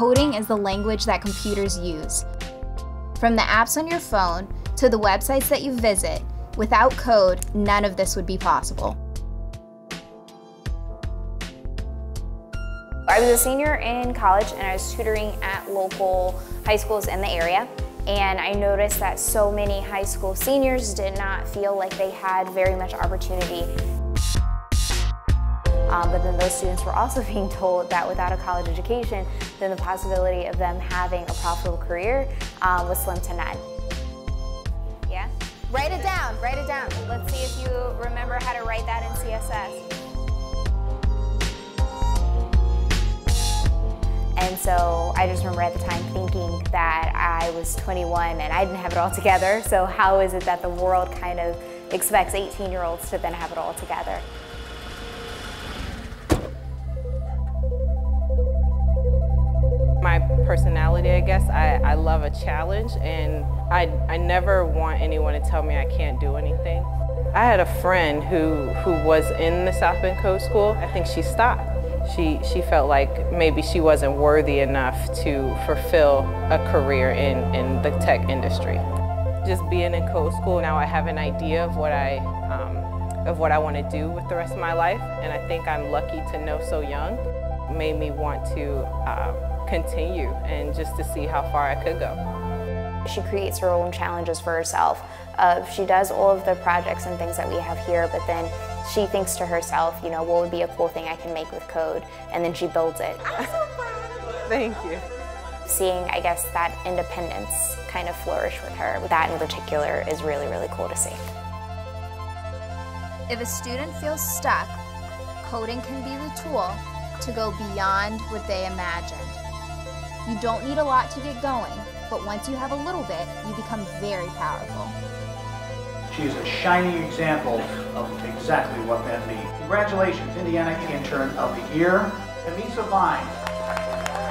coding is the language that computers use. From the apps on your phone to the websites that you visit, without code, none of this would be possible. I was a senior in college and I was tutoring at local high schools in the area, and I noticed that so many high school seniors did not feel like they had very much opportunity. But then those students were also being told that without a college education, then the possibility of them having a profitable career was slim to none. Yeah? Write it down, write it down. Let's see if you remember how to write that in CSS. And so I just remember at the time thinking that I was 21 and I didn't have it all together, so how is it that the world kind of expects 18-year-olds to then have it all together? My personality, I guess, I love a challenge, and I never want anyone to tell me I can't do anything. I had a friend who was in the South Bend Code School. I think she stopped. She felt like maybe she wasn't worthy enough to fulfill a career in the tech industry. Just being in code school, now I have an idea of what I want to do with the rest of my life, and I think I'm lucky to know so young. It made me want to continue and just to see how far I could go. She creates her own challenges for herself. She does all of the projects and things that we have here, but then she thinks to herself, you know, what would be a cool thing I can make with code? And then she builds it. I'm so proud. Thank you. Seeing, I guess, that independence kind of flourish with her, that in particular is really, really cool to see. If a student feels stuck, coding can be the tool to go beyond what they imagined. You don't need a lot to get going, but once you have a little bit, you become very powerful. She's a shining example of exactly what that means. Congratulations, Indiana Intern of the Year, Camisa Vines.